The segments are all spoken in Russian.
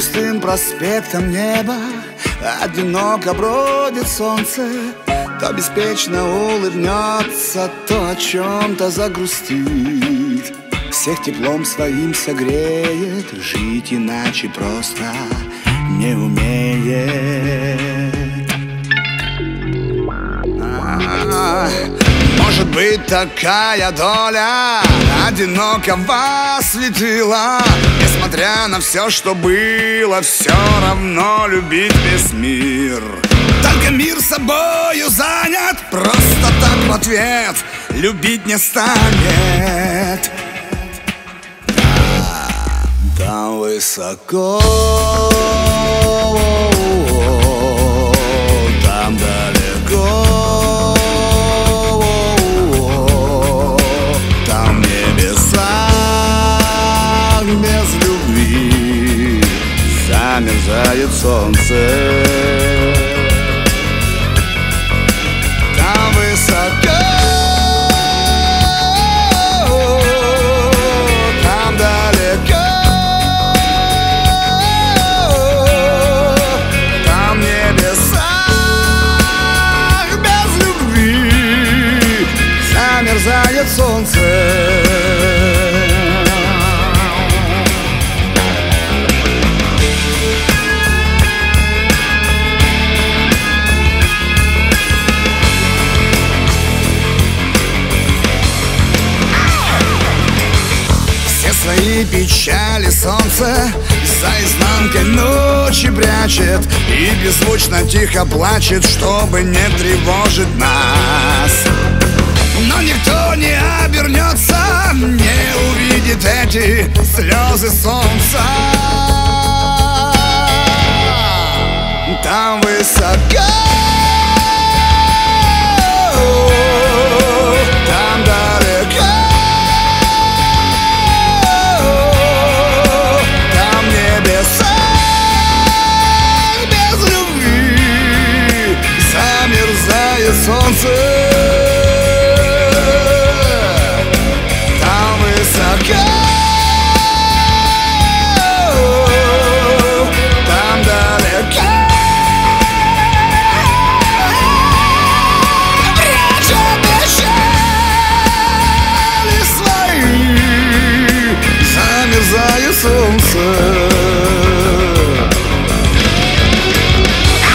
пустым проспектом небо одиноко бродит солнце, то беспечно улыбнется, то о чем-то загрустит. Всех теплом своим согреет, жить иначе просто не умеет. Может быть, такая доля одиноко вас светила. Несмотря на все, что было, все равно любить весь мир. Только мир собою занят, просто так в ответ любить не станет. Там высоко, там далеко, замерзает солнце. Там высоко, там далеко, там небеса без любви замерзает солнце. Свои печали солнце за изнанкой ночи прячет и беззвучно тихо плачет, чтобы не тревожить нас. Но никто не обернется, не увидит эти слезы солнца. Там высоко, там далеко, солнце. Там высоко, там далеко, прячет печали свои, замерзает солнце. Там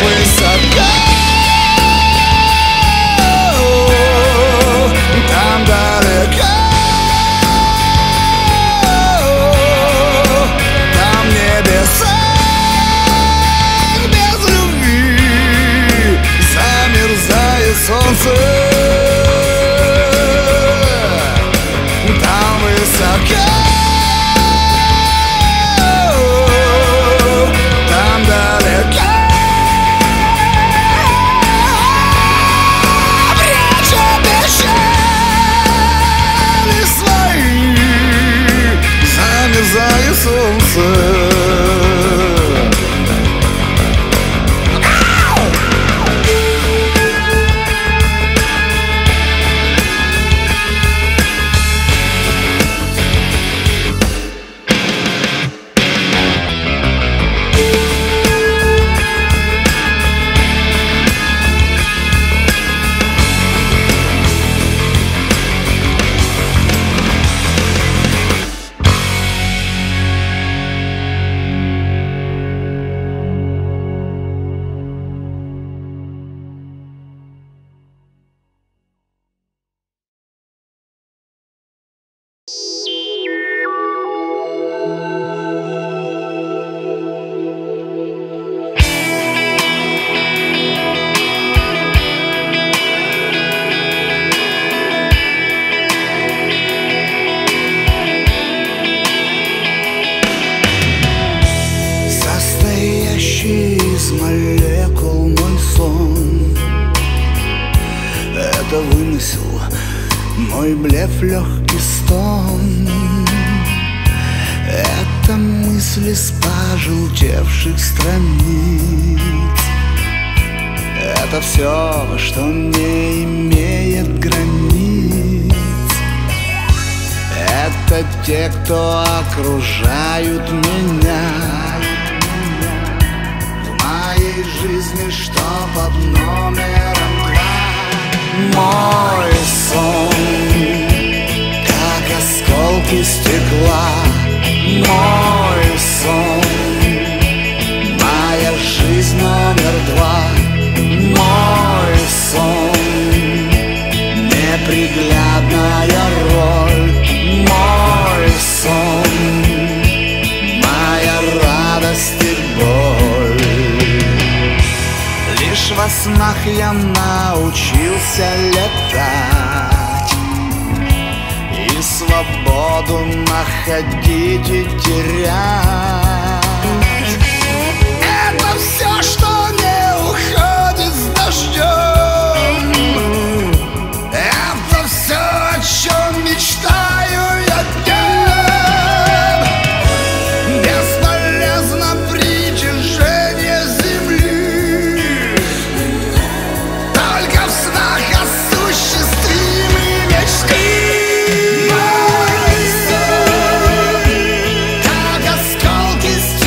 высоко, Мой блеф — легкий стон, это мысли с пожелтевших страниц. Это все, что не имеет границ. Это те, кто окружают меня. В моей жизни что под номером 2. Мой сон, как осколки стекла. Мой сон, моя жизнь номер 2. Мой сон, неприглядная роль. Мой сон, моя радость и боль. Лишь во снах я научился летать и свободу находить и терять. Это все, что не уходит с дождем. Это все, о чем мечтаю я днем. Бесполезно притяжение земли, только в снах осуществимы мечты. Мой сон, как осколки стекла.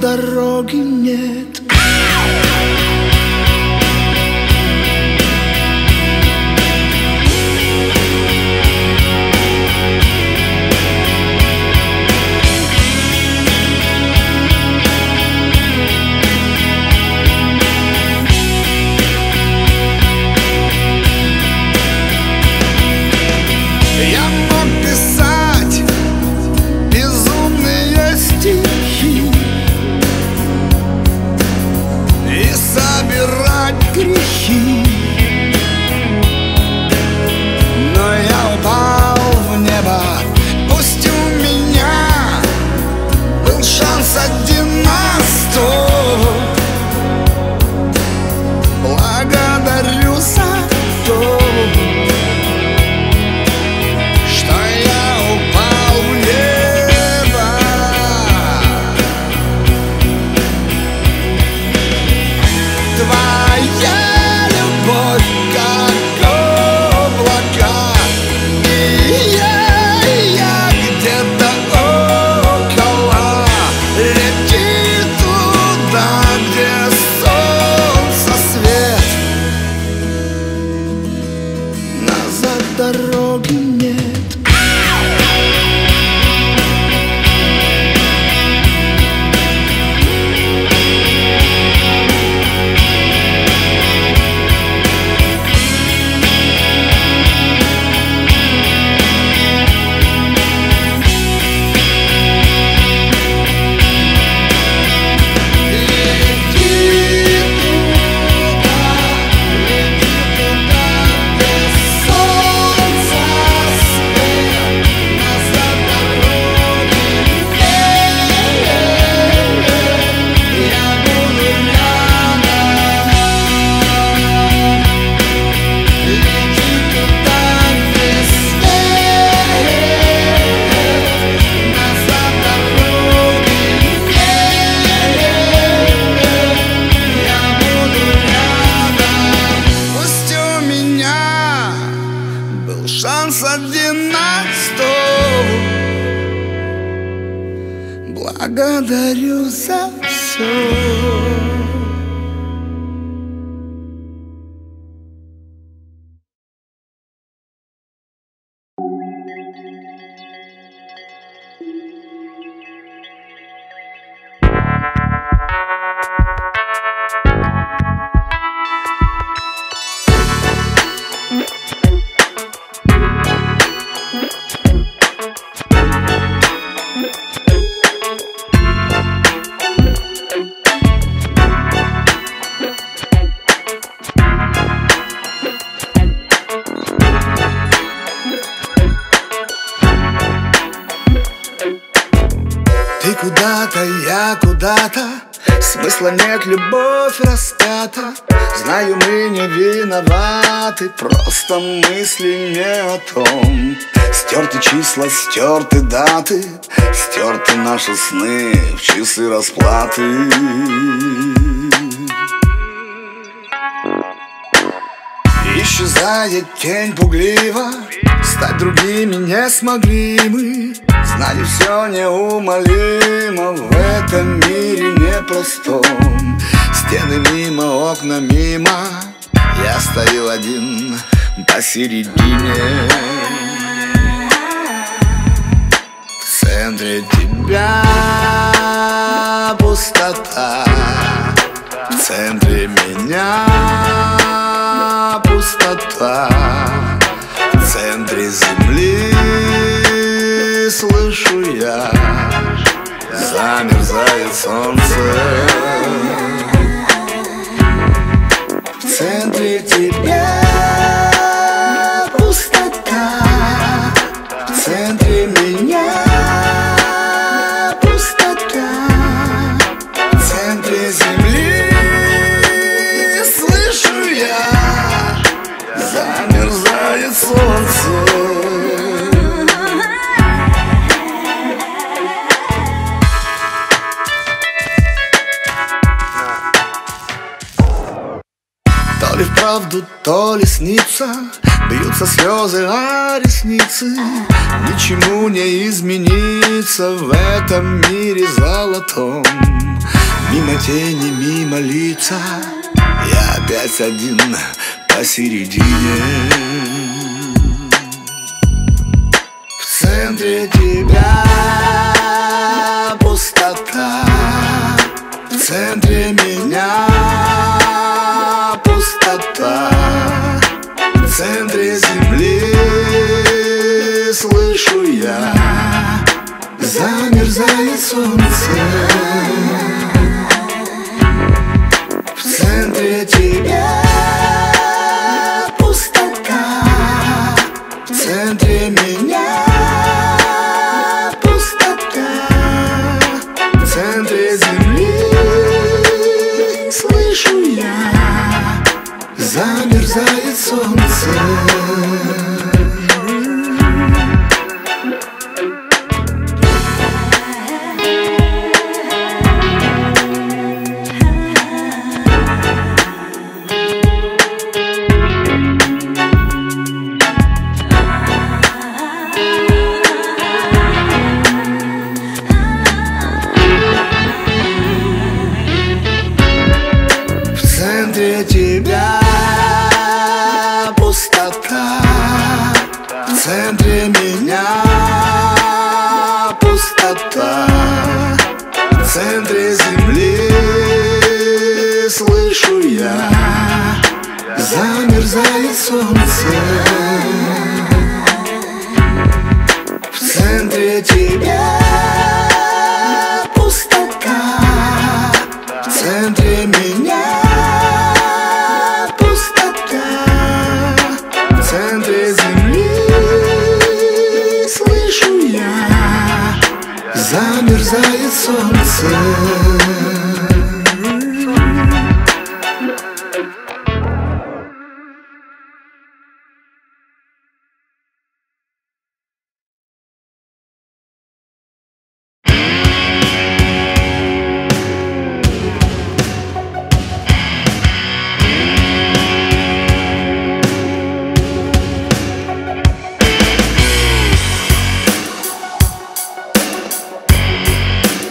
дороги нет. Грехи, но я упал в небо. Пусть у меня был шанс 1 на 100. Благодарю за то, что я упал в небо. Твоя любовь, как облака, и я где-то около. Лети туда, где солнце свет. Назад дороги нет. Шанс 1 на 100. Благодарю за все. Куда-то, я куда-то, смысла нет, любовь распята. Знаю, мы не виноваты, просто мысли не о том. Стерты числа, стерты даты, стерты наши сны в часы расплаты. Исчезает тень пугливо, стать другими не смогли мы. Знали все неумолимо в этом мире непростом. Стены мимо, окна мимо, я стою один посередине. В центре тебя пустота, в центре меня пустота, в центре земли слышу я, замерзает солнце. В центре тебя пустота, в центре меня пустота, в центре земли слышу я, замерзает солнце. То ли вправду, то ли снится, бьются слезы о ресницы. Ничему не изменится в этом мире золотом. Мимо тени, мимо лица, я опять один посередине. В центре тебя пустота, в центре меня пустота, в центре земли слышу я, замерзает солнце. В центре тебя пустота, в центре меня пустота, в центре земли слышу я, замерзает солнце. В центре тебя пустота, в центре меня пустота, в центре земли слышу я, замерзает солнце. В центре тебя пустота, в центре меня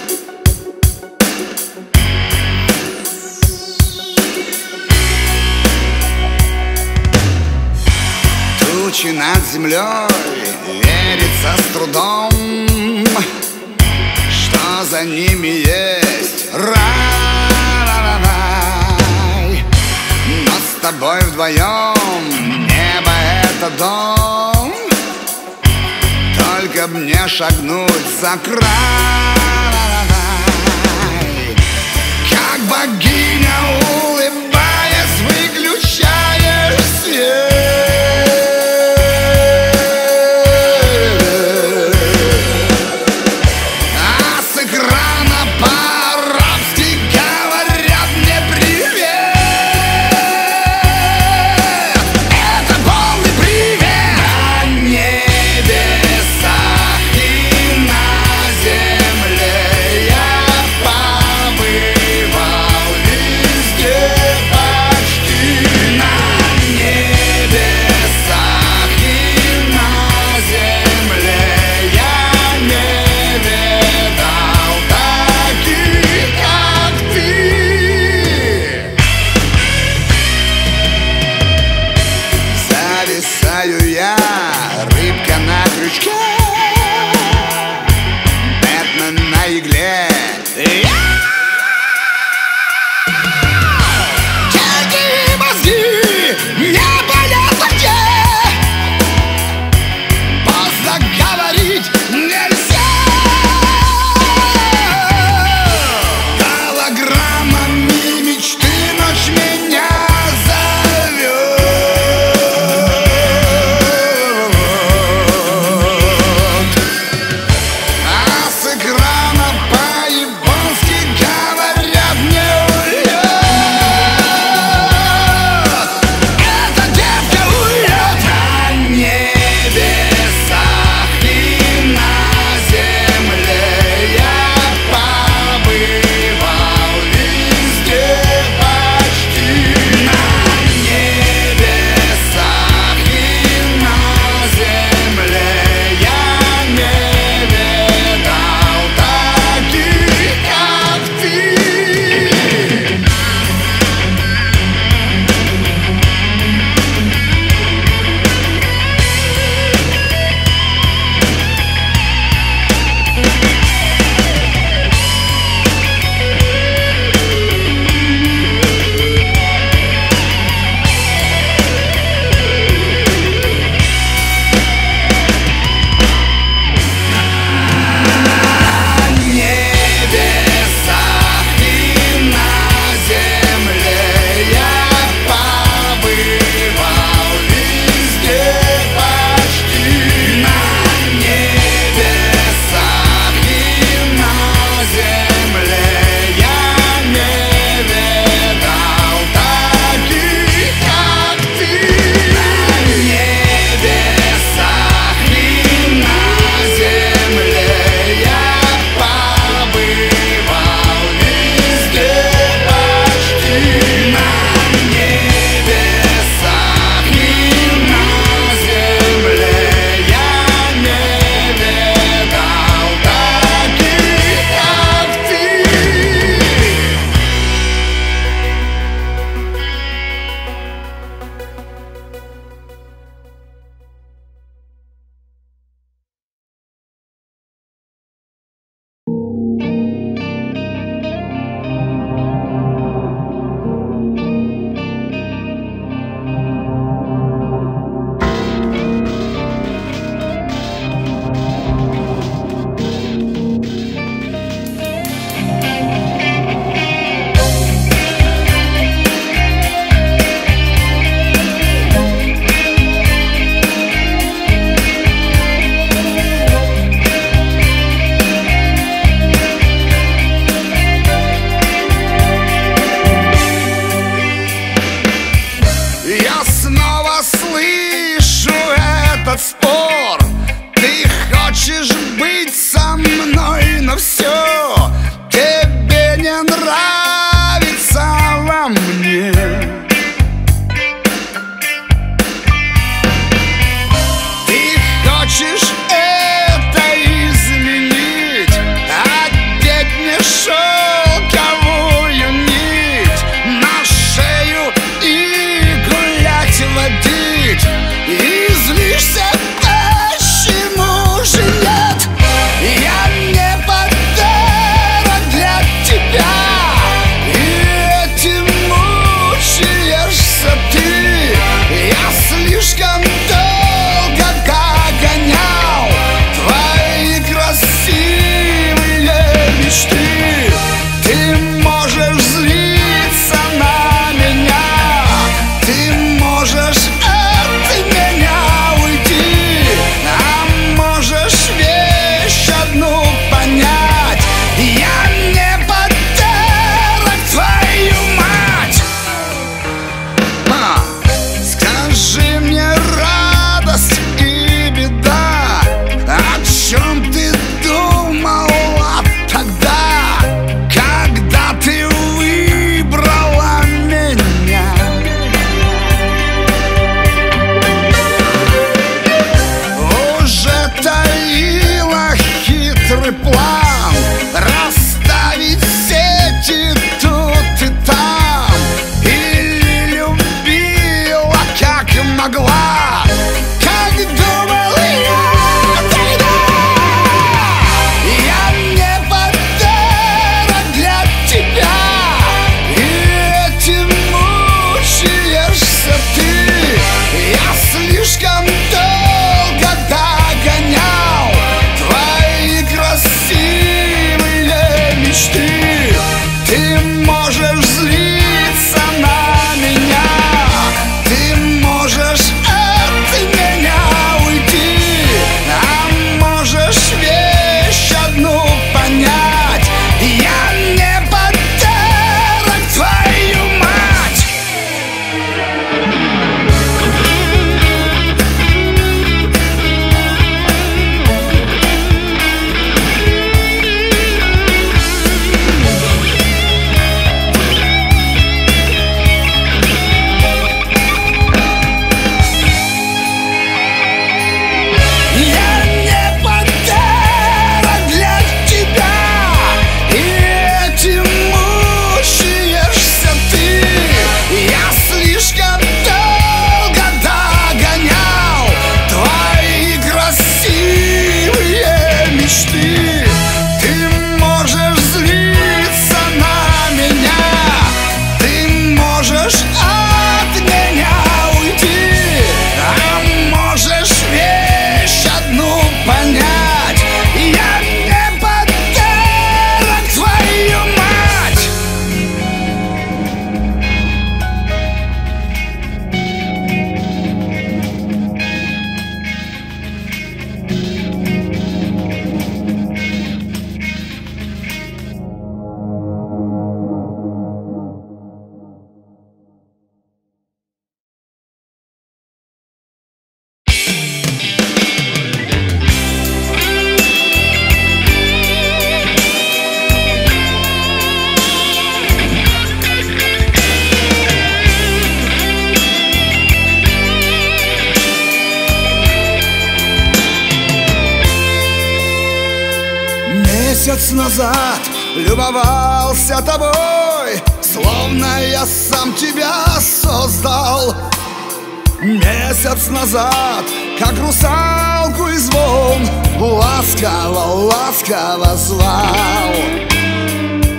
замерзает солнце. Тучи над землей, верится с трудом, что за ними есть рай. Но с тобой вдвоем небо — это дом, только б мне шагнуть за край. Как богиня улыбаясь, выключаешь свет, не план расставить сети тут и там. Или любила, как могла, как думал я тогда. Я не пантера для тебя, и этим мучаешься ты. Я слишком долго догонял красивые мечты. Ты можешь злиться на меня, ты можешь от меня уйти, а можешь вещь одну понять. Я не подарок, твою месяц назад любовался тобой, словно я сам тебя создал. Месяц назад, как русалку из волн, ласково, ласково звал.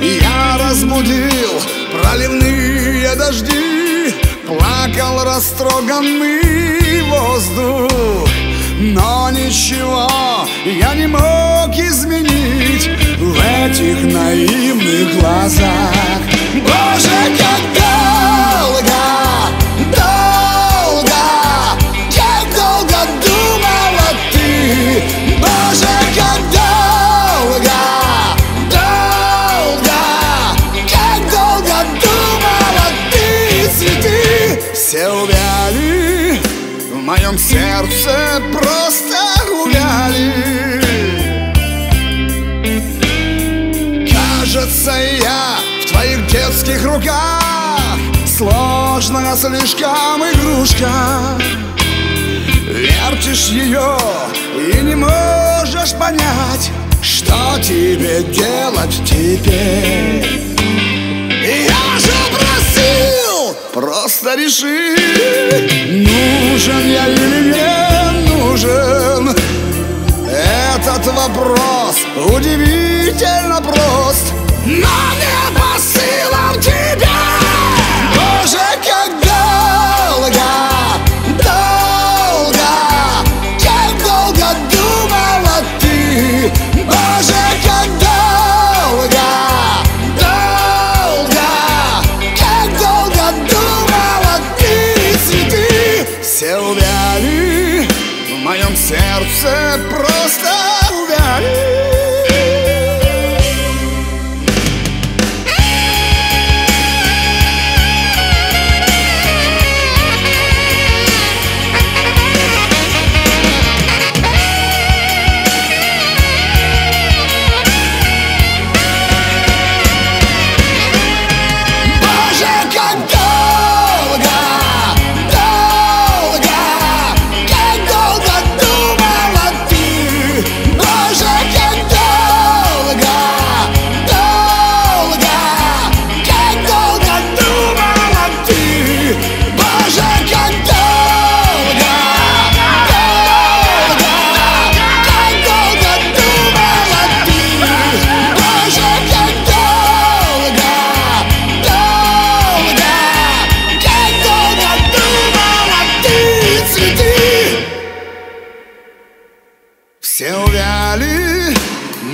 Я разбудил проливные дожди, плакал растроганный воздух. Но ничего я не мог изменить в этих наивных глазах. Боже, как долго, долго, как долго думала ты. Боже, как долго, долго, как долго думала ты. Цветы все увяли, в моем сердце просто гуляли. Кажется, я в твоих детских руках сложная слишком игрушка. Вертишь ее и не можешь понять, что тебе делать теперь. Я же просил, просто реши, нужен я или не нужен. Этот вопрос удивительно прост, но не по силам тебя. Боже, как долго, долго, как долго думала ты. Боже, как долго, долго, как долго думала ты. Цветы все увяли, в моем сердце просто увяли.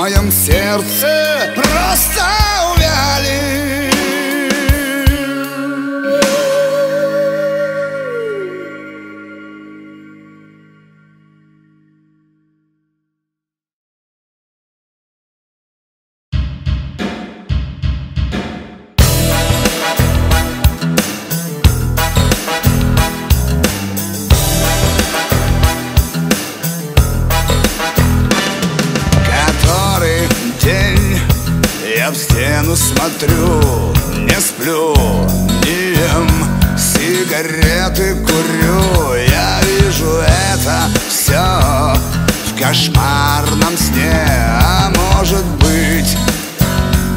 моем сердце просто увяли. В стену смотрю, не сплю, не ем, сигареты курю. Я вижу это все в кошмарном сне. А может быть,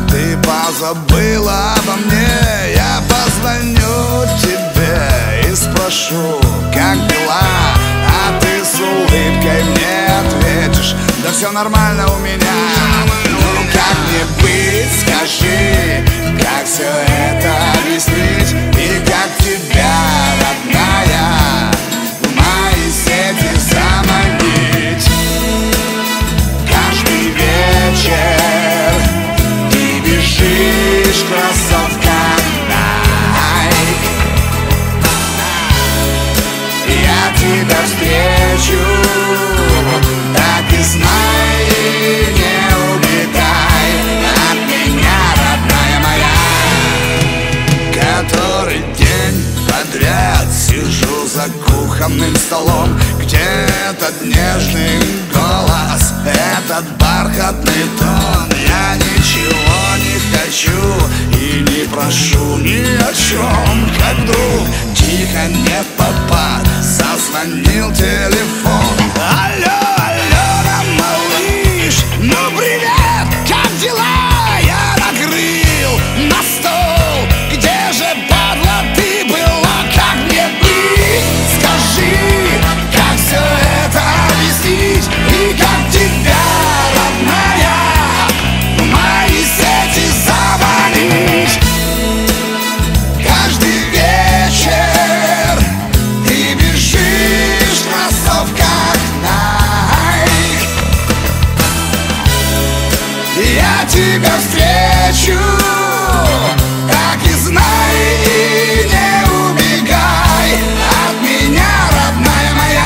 ты позабыла обо мне. Я позвоню тебе и спрошу, как дела, а ты с улыбкой мне ответишь: да все нормально у меня. Как мне быть, скажи, как все это объяснить? И как тебя, родная, в мои сети заманить? Каждый вечер ты бежишь, кроссовка Nike. Я тебя встречу, так и знай, не улетай от меня, родная моя. Который день подряд сижу за кухонным столом, где этот нежный голос, этот бархатный тон. Я ничего не хочу и не прошу ни о чем. Как вдруг тихо, не в попад, зазвонил телефон. Алло, Алена, малыш, ну привет, как дела? Я накрыл на стол, где же, падла, ты была? Как мне быть, скажи, как все это объяснить? И как тебя, родная, в мои сети завалить? Каждый вечер ты бежишь в кроссовках Nike. Я тебя встречу, так и знай, и не убегай от меня, родная моя.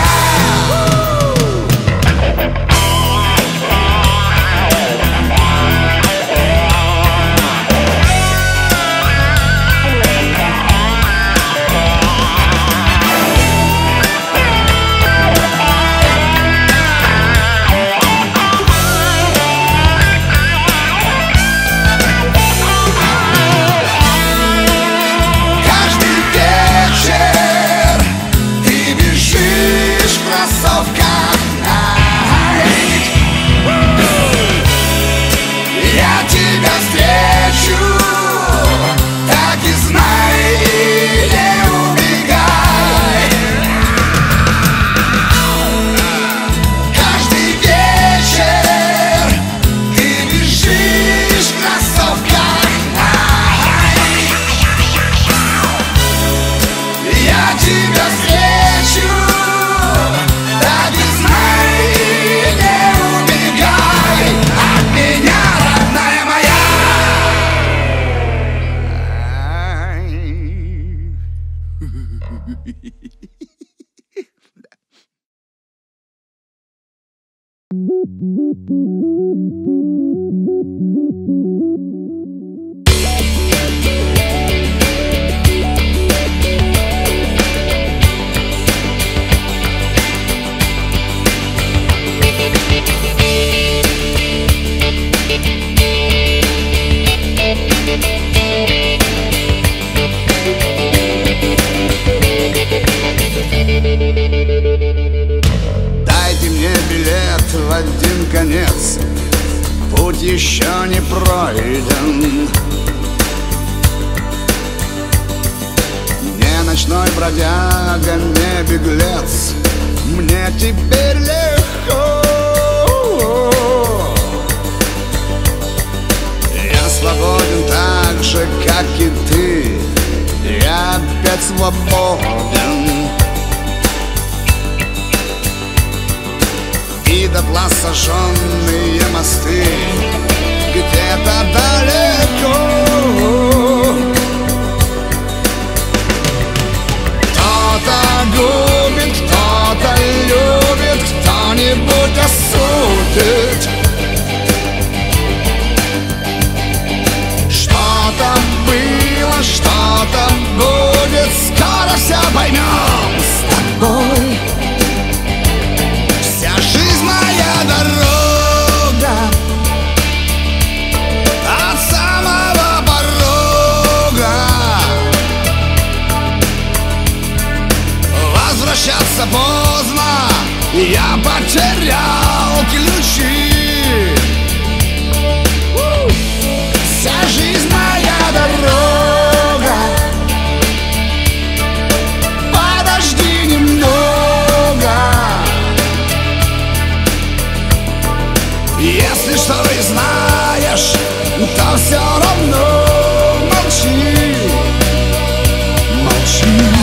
И дотла сожженные мосты потерял ключи. Вся жизнь моя дорога. Подожди немного. Если что ты знаешь, то все равно молчи. Молчи.